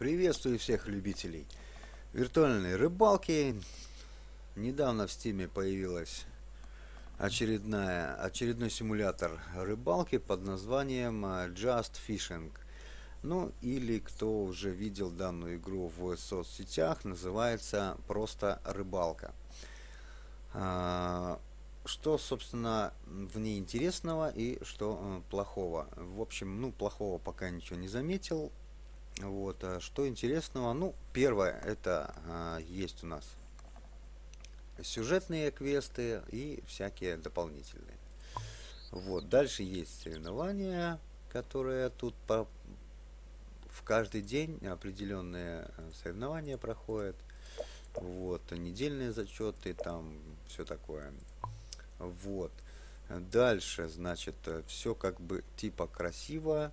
Приветствую всех любителей виртуальной рыбалки. Недавно в Steam появилась очередной симулятор рыбалки под названием Just Fishing. Ну или, кто уже видел данную игру в соцсетях, называется просто рыбалка. Что, собственно, в ней интересного и что плохого? В общем, плохого пока ничего не заметил. Вот, что интересного? Первое, это есть у нас сюжетные квесты и всякие дополнительные. Вот, дальше есть соревнования, которые тут в каждый день определенные соревнования проходят. Вот, недельные зачеты, там все такое. Вот, дальше, значит, все как бы типа красиво.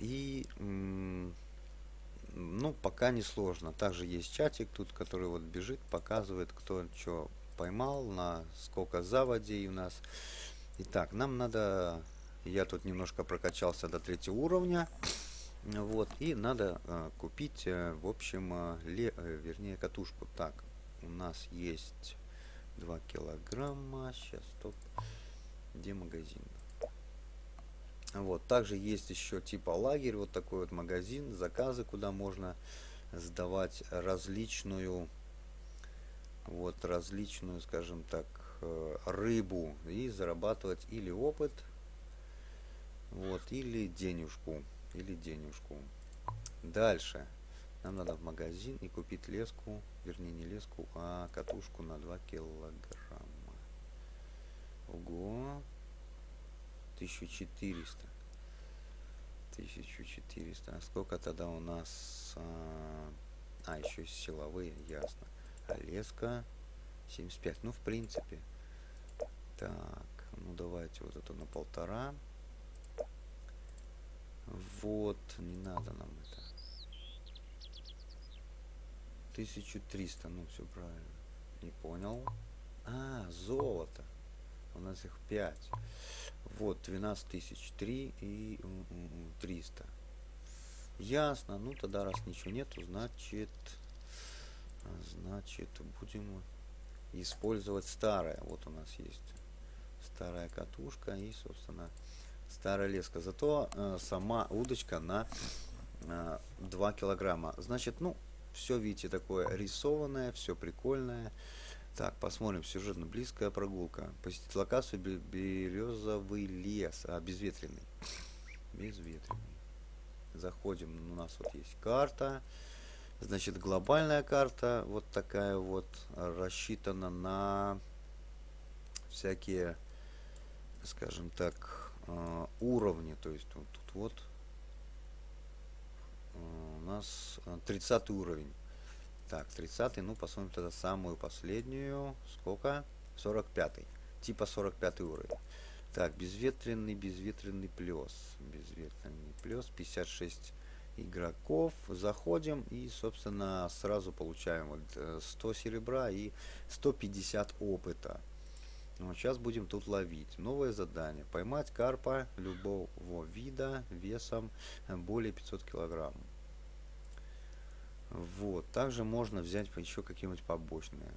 И пока не сложно. Также есть чатик тут, который вот бежит, показывает, кто что поймал, на сколько заводей у нас. Итак, нам надо, я тут немножко прокачался до 3-го уровня, вот, и надо купить, в общем, катушку. Так, у нас есть 2 килограмма, сейчас, стоп, где магазин? Вот, также есть еще типа лагерь, вот такой вот магазин, заказы, куда можно сдавать различную, скажем так, рыбу и зарабатывать или опыт, вот, или денежку. Дальше нам надо в магазин и купить леску, вернее не леску, а катушку на 2 килограмма. Ого! 1400. А сколько тогда у нас? А еще силовые, ясно. А леска 75. В принципе. Так, давайте вот это на 1,5. Вот, не надо нам это. 1300. Все правильно. Не понял. А, золото. У нас их 5. Вот, 12000, 3 и 300. Ясно. Тогда раз ничего нету, значит, будем использовать старое. Вот у нас есть старая катушка и, собственно, старая леска. Зато сама удочка на 2 килограмма. Значит, все, видите, такое рисованное, все прикольное. Так, посмотрим. Сюжетно близкая прогулка. Посетить локацию «Березовый лес». Безветренный. Заходим. У нас вот есть карта. Значит, глобальная карта. Вот такая вот. Рассчитана на всякие, скажем так, уровни. То есть, вот тут вот у нас 30 уровень. Так, 30-й, посмотрим тогда самую последнюю. Сколько? 45-й. Типа 45-й уровень. Так, безветренный плюс. 56 игроков. Заходим и, собственно, сразу получаем вот 100 серебра и 150 опыта. Сейчас будем тут ловить. Новое задание. Поймать карпа любого вида весом более 500 килограмм. Вот, также можно взять еще какие-нибудь побочные.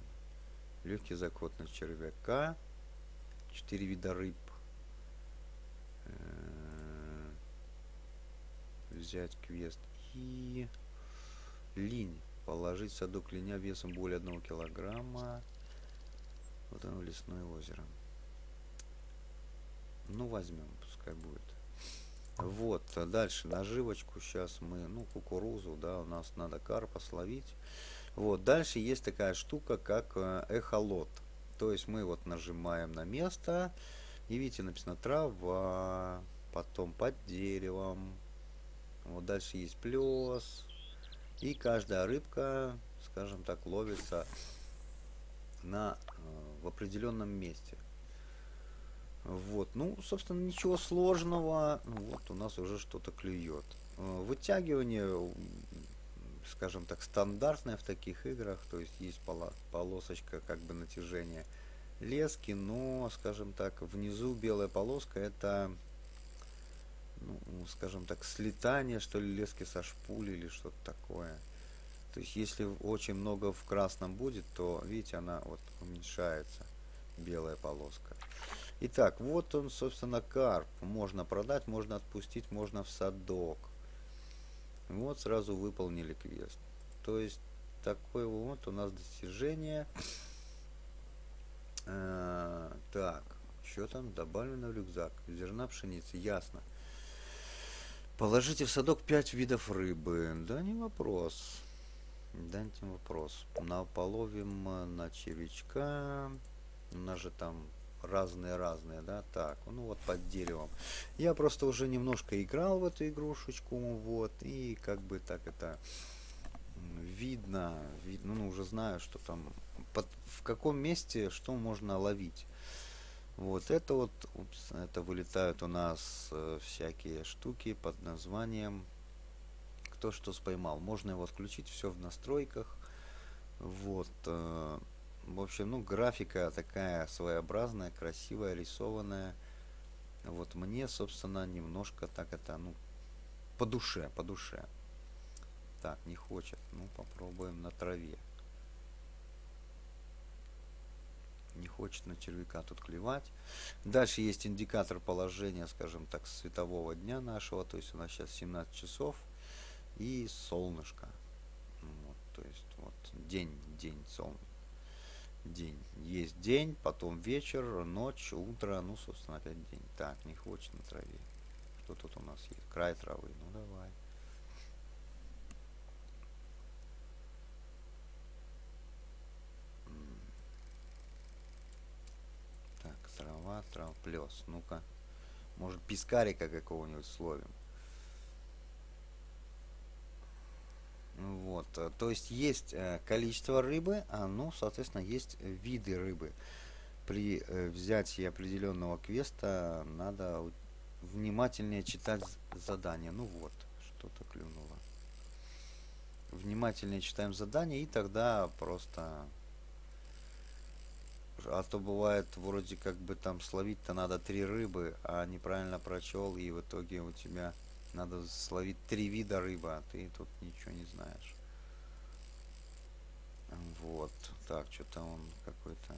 Легкий заход на червяка, 4 вида рыб. Взять квест и линь. Положить в садок линя весом более 1 килограмма. Вот оно, лесное озеро. Возьмем, пускай будет. Вот, дальше наживочку сейчас мы, кукурузу, да, у нас надо карпа словить. Вот, дальше есть такая штука, как эхолот. То есть мы вот нажимаем на место, и видите, написано трава, потом под деревом. Вот дальше есть плес. И каждая рыбка, скажем так, ловится в определенном месте. Вот, собственно, ничего сложного. Вот у нас уже что-то клюет. Вытягивание, скажем так, стандартное в таких играх. То есть есть полосочка, как бы натяжение лески, но, скажем так, внизу белая полоска — это ну, скажем так, слетание, что ли, лески со шпули или что-то такое. То есть, если очень много в красном будет, то, видите, она вот уменьшается, белая полоска. Итак, вот он, собственно, карп. Можно продать, можно отпустить, можно в садок. Вот сразу выполнили квест. То есть, такое вот у нас достижение. Так, что там? Добавлено в рюкзак. Зерна пшеницы, ясно. Положите в садок 5 видов рыбы. Да, не вопрос. Дайте вопрос. Наполовим на червячка. У нас же там разные, да? Так, ну вот под деревом. Я просто уже немножко играл в эту игрушечку, вот, и как бы так это видно, ну уже знаю, что там, в каком месте что можно ловить. Вот, упс, это вылетают у нас всякие штуки под названием кто что споймал. Можно его отключить, все в настройках. Вот, в общем, ну, графика такая своеобразная, красивая, рисованная. Вот мне, собственно, немножко так это, ну, по душе. Так, не хочет. Ну, попробуем на траве. Не хочет на червяка тут клевать. Дальше есть индикатор положения, скажем так, светового дня нашего. То есть у нас сейчас 17 часов. И солнышко. Вот, то есть вот день, солнышко. День. Есть день, потом вечер, ночь, утро, ну, собственно, опять день. Так, не хочет на траве. Что тут у нас есть? Край травы. Ну, давай. Так, трава, плес. Ну-ка. Может, пескарика какого-нибудь словим. Вот, то есть количество рыбы, а ну, соответственно, есть виды рыбы. При взятии определенного квеста надо внимательнее читать задание. Ну вот, что-то клюнуло. Внимательнее читаем задание, и тогда просто... А то бывает, вроде как бы там словить-то надо 3 рыбы, а неправильно прочел, и в итоге у тебя... Надо словить 3 вида рыбы, а ты тут ничего не знаешь. Вот. Так, что-то он какой-то...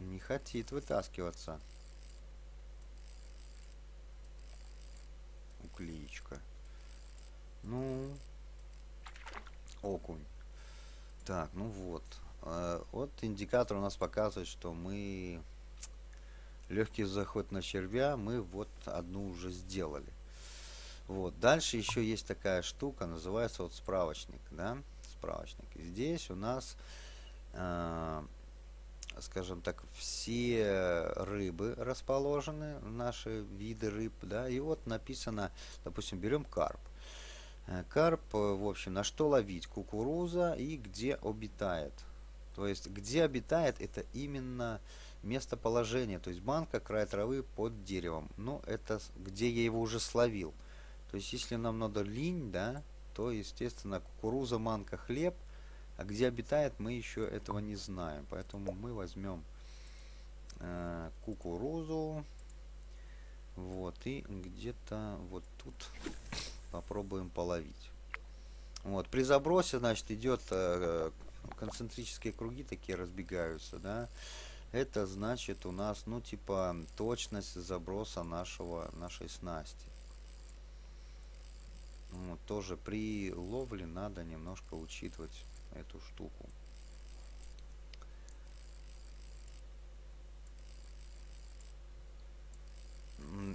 Не хотит вытаскиваться. Уклеечка. Ну... Окунь. Так, ну вот. Вот индикатор у нас показывает, что мы... Легкий заход на червя мы вот одну уже сделали. Вот. Дальше еще есть такая штука, называется вот справочник. Да? Справочник. И здесь у нас, скажем так, все рыбы расположены, наши виды рыб. Да? И вот написано, допустим, берем карп. Карп, в общем, на что ловить? Кукуруза и где обитает. То есть, где обитает, это именно... Местоположение, то есть банка, край травы, под деревом. Ну, это где я его уже словил. То есть, если нам надо линь, да, то, естественно, кукуруза, манка, хлеб. А где обитает, мы еще этого не знаем. Поэтому мы возьмем кукурузу. Вот, и где-то вот тут попробуем половить. Вот, при забросе, значит, идет концентрические круги, такие разбегаются, да. Это значит у нас, ну, типа, точность заброса нашей снасти. Ну, тоже при ловле надо немножко учитывать эту штуку.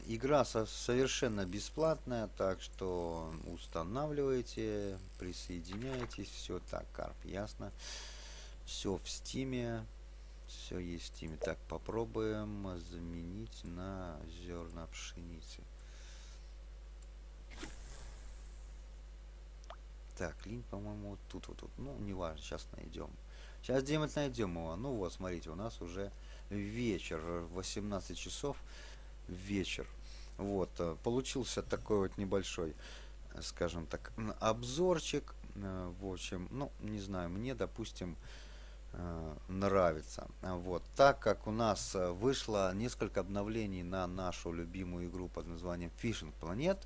Игра совершенно бесплатная, так что устанавливайте, присоединяйтесь. Все так, карп, ясно. Все в Стиме. Все есть в Steam. Так, попробуем заменить на зерна пшеницы. Так, линь, по-моему, вот тут, вот тут. Ну, неважно, сейчас найдем. Сейчас где-нибудь найдем его. Ну вот, смотрите, у нас уже вечер. 18 часов вечер. Вот, получился такой вот небольшой, скажем так, обзорчик. В общем, ну, не знаю, мне, допустим... нравится. Вот. Так как у нас вышло несколько обновлений на нашу любимую игру под названием Fishing Planet,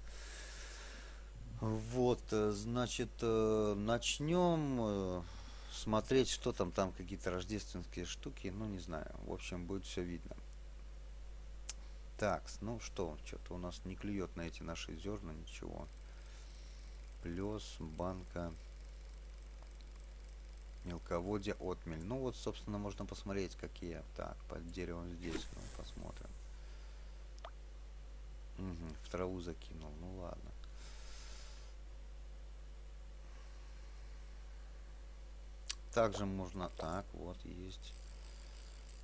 вот, значит, начнем смотреть, что там, какие-то рождественские штуки, ну не знаю, в общем, будет все видно. Так, ну что-то у нас не клюет на эти наши зерна, ничего. Плюс, банка, мелководье, отмель. Ну вот, собственно, можно посмотреть, какие. Так, под деревом здесь мы посмотрим. Угу, в траву закинул, ну ладно. Также можно, так, вот есть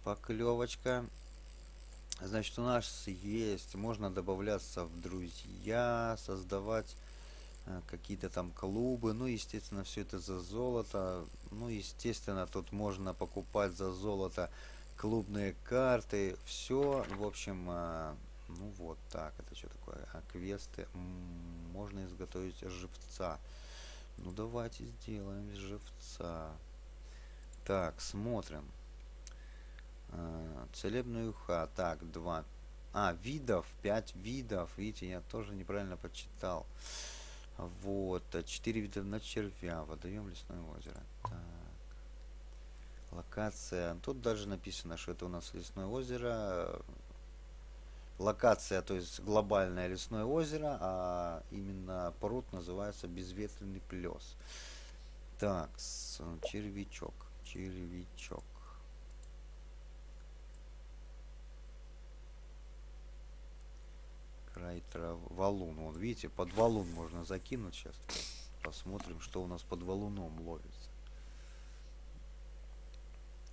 поклевочка. Значит, у нас есть, можно добавляться в друзья, создавать какие-то там клубы, ну естественно все это за золото, ну естественно тут можно покупать за золото клубные карты, все, в общем, ну вот так, это что такое, квесты, можно изготовить живца, ну давайте сделаем живца, так, смотрим, целебная уха, так, 2, видов, 5 видов, видите, я тоже неправильно почитал. Вот, 4 вида на червя, водоем, лесное озеро. Так. Локация. Тут даже написано, что это у нас лесное озеро. Локация, то есть глобальное лесное озеро, а именно пруд называется безветренный плес. Так, червячок. Червячок. Край трав... валун. Вот видите, под валун можно закинуть сейчас. Посмотрим, что у нас под валуном ловится.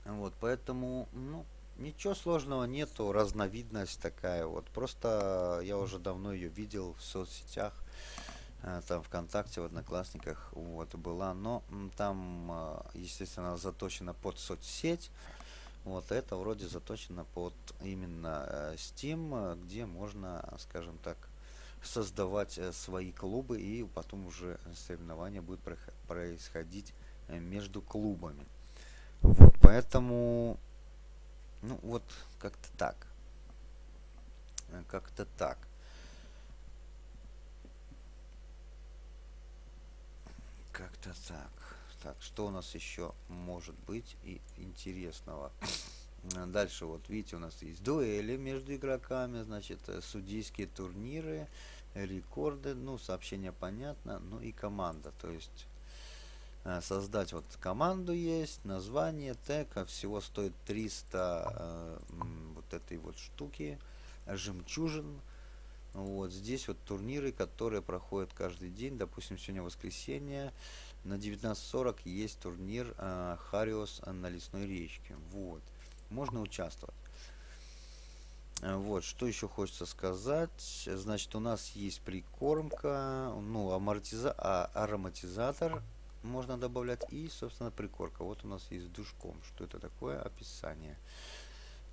Вот, поэтому, ну, ничего сложного нету. Разновидность такая вот. Просто я уже давно ее видел в соцсетях. Там ВКонтакте, в Одноклассниках вот была. Но там, естественно, заточена под соцсеть. Вот это вроде заточено под именно Steam, где можно, скажем так, создавать свои клубы, и потом уже соревнования будут происходить между клубами. Вот, поэтому, ну вот, как-то так. Как-то так. Как-то так. Так, что у нас еще может быть и интересного? Дальше, вот видите, у нас есть дуэли между игроками, значит, судейские турниры, рекорды, ну, сообщение понятно, ну и команда, то есть создать вот команду есть, название, тег, всего стоит 300 вот этой вот штуки, жемчужин. Вот здесь вот турниры, которые проходят каждый день, допустим, сегодня воскресенье, на 19:40 есть турнир Хариос на лесной речке. Вот. Можно участвовать. Вот. Что еще хочется сказать. Значит, у нас есть прикормка. Ну, ароматизатор можно добавлять. И, собственно, прикормка. Вот у нас есть с душком. Что это такое? Описание.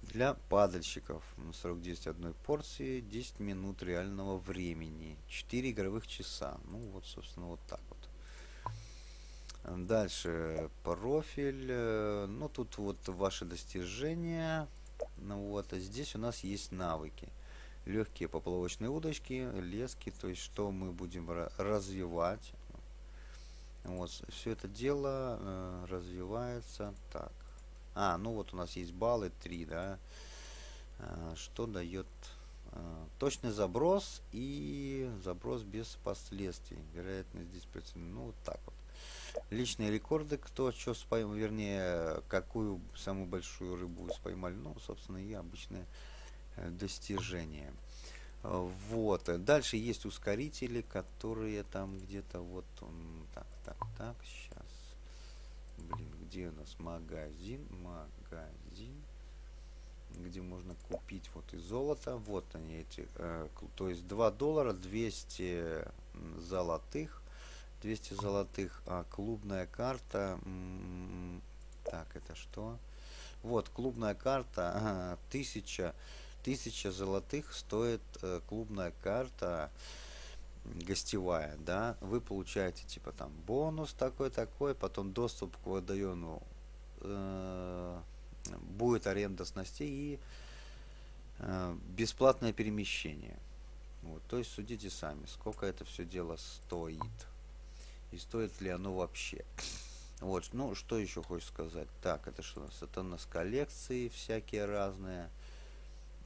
Для падальщиков. Срок действия одной порции. 10 минут реального времени. 4 игровых часа. Ну, вот, собственно, вот так вот. Дальше профиль, ну тут вот ваши достижения, ну вот, а здесь у нас есть навыки, легкие поплавочные удочки, лески, то есть что мы будем развивать, вот, все это дело развивается, так, ну вот у нас есть баллы 3, да, что дает точный заброс и заброс без последствий, вероятно, здесь, ну вот так вот. Личные рекорды, кто что споймал, вернее, какую самую большую рыбу споймали, ну, собственно, и обычные достижения. Вот, дальше есть ускорители, которые там где-то вот, так, сейчас, блин, где у нас магазин, где можно купить вот и золото, вот они эти, то есть $2, 200 золотых, 200 золотых, клубная карта, так, это что? Вот, клубная карта, 1000 золотых стоит клубная карта гостевая, да, вы получаете типа там бонус такой-такой, потом доступ к водоему будет аренда снастей и бесплатное перемещение. Вот, то есть судите сами, сколько это все дело стоит и стоит ли оно вообще. Вот, ну что еще хочешь сказать. Так, это что у нас? Это у нас коллекции всякие разные.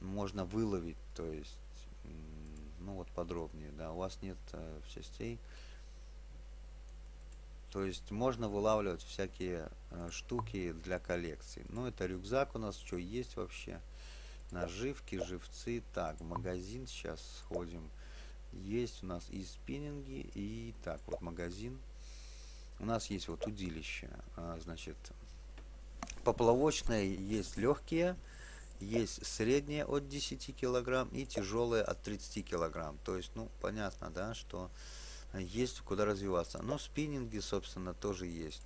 Можно выловить, то есть, ну вот подробнее, да, у вас нет частей. То есть можно вылавливать всякие штуки для коллекции. Ну это рюкзак у нас, что есть вообще. Наживки, живцы. Так, в магазин сейчас сходим. Есть у нас и спиннинги, и так, вот магазин. У нас есть вот удилище. Значит, поплавочные есть легкие, есть средние от 10 килограмм и тяжелые от 30 килограмм. То есть, ну, понятно, да, что есть куда развиваться. Но спиннинги, собственно, тоже есть.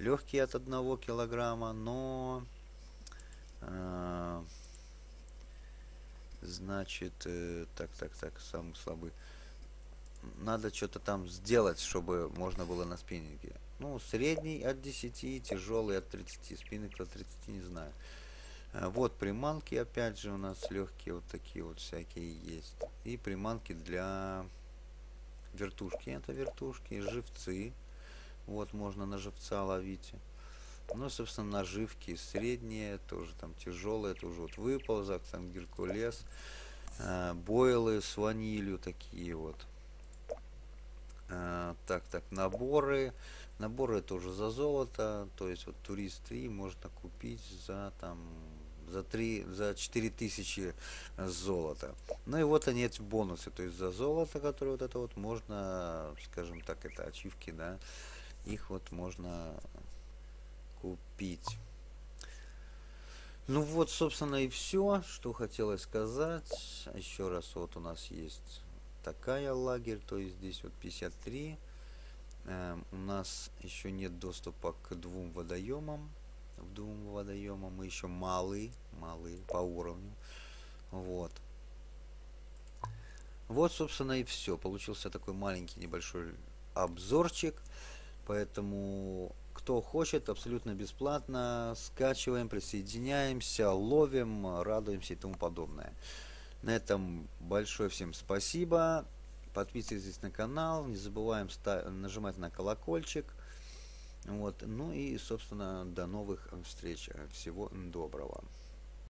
Легкие от 1 килограмма, но... Значит, так, самый слабый. Надо что-то там сделать, чтобы можно было на спиннинге. Ну, средний от 10, тяжелый от 30. Спиннинг от 30, не знаю. Вот приманки, опять же, у нас легкие вот такие вот всякие есть. И приманки для вертушки. Это вертушки, живцы. Вот, можно на живца ловить. Ну, собственно, наживки средние, тоже там тяжелые, тоже вот выползок, там геркулес, бойлы с ванилью такие вот. Так, наборы. Наборы тоже за золото, то есть вот турист 3 можно купить за там за 4000 золота. Ну и вот они эти бонусы, то есть за золото, которое вот это вот можно, скажем так, это ачивки, да, их вот можно купить. Ну вот, собственно, и все, что хотелось сказать. Еще раз, вот у нас есть такая лагерь, то есть здесь вот 53. У нас еще нет доступа к двум водоемам. В двум водоемам мы еще малы по уровню. Вот. Вот, собственно, и все. Получился такой маленький небольшой обзорчик. Поэтому... Кто хочет, абсолютно бесплатно скачиваем, присоединяемся, ловим, радуемся и тому подобное. На этом большое всем спасибо. Подписывайтесь на канал, не забываем нажимать на колокольчик. Вот. Ну и, собственно, до новых встреч. Всего доброго.